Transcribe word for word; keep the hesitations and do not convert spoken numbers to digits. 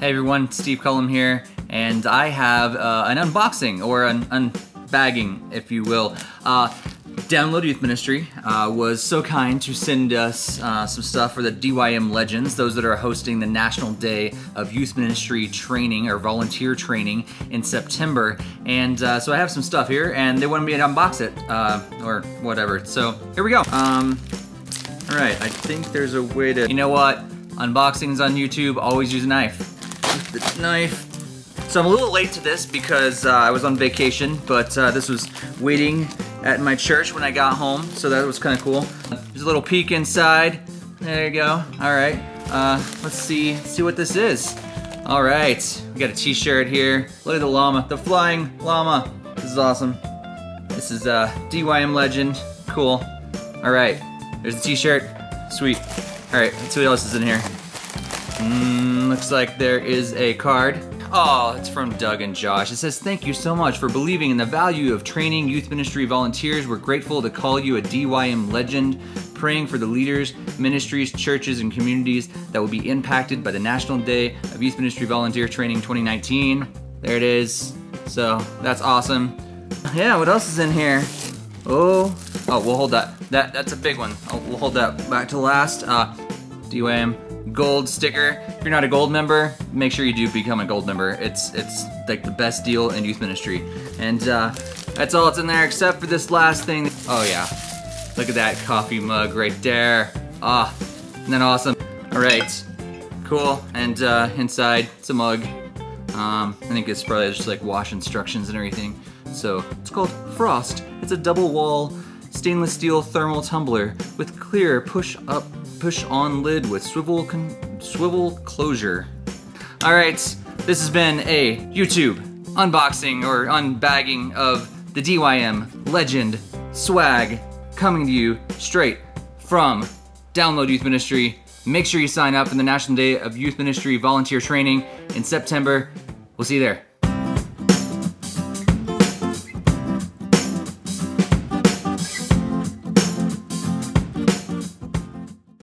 Hey everyone, Steve Cullum here, and I have uh, an unboxing, or an unbagging, if you will. Uh, Download Youth Ministry uh, was so kind to send us uh, some stuff for the D Y M Legends, those that are hosting the National Day of Youth Ministry Training, or Volunteer Training, in September. And uh, so I have some stuff here, and they wanted me to unbox it, uh, or whatever. So here we go. Um, all right, I think there's a way to, you know what? Unboxings on YouTube, always use a knife. The knife. So I'm a little late to this because uh, I was on vacation, but uh, this was waiting at my church when I got home, so that was kind of cool. There's a little peek inside. There you go. All right. Uh, let's see. Let's see what this is. All right. We got a T-shirt here. Look at the llama, the flying llama. This is awesome. This is a D Y M legend. Cool. All right. There's the T-shirt. Sweet. All right. Let's see what else is in here. Mm, looks like there is a card. Oh, it's from Doug and Josh. It says, thank you so much for believing in the value of training youth ministry volunteers. We're grateful to call you a D Y M legend, praying for the leaders, ministries, churches, and communities that will be impacted by the National Day of Youth Ministry Volunteer Training twenty nineteen. There it is. So that's awesome. Yeah, what else is in here? Oh, oh, we'll hold that. That that's a big one. Oh, we'll hold that back to last. Uh, D Y M gold sticker. If you're not a gold member, make sure you do become a gold member. It's it's like the best deal in youth ministry. And uh, that's all that's in there except for this last thing. Oh yeah, look at that coffee mug right there. Ah, isn't that awesome? All right, cool. And uh, inside, it's a mug. Um, I think it's probably just like wash instructions and everything. So it's called Frost. It's a double wall stainless steel thermal tumbler with clear push up push on lid with swivel con swivel closure. All right, this has been a YouTube unboxing or unbagging of the D Y M legend swag coming to you straight from Download Youth Ministry. Make sure you sign up for the National Day of Youth Ministry Volunteer Training in September. We'll see you there.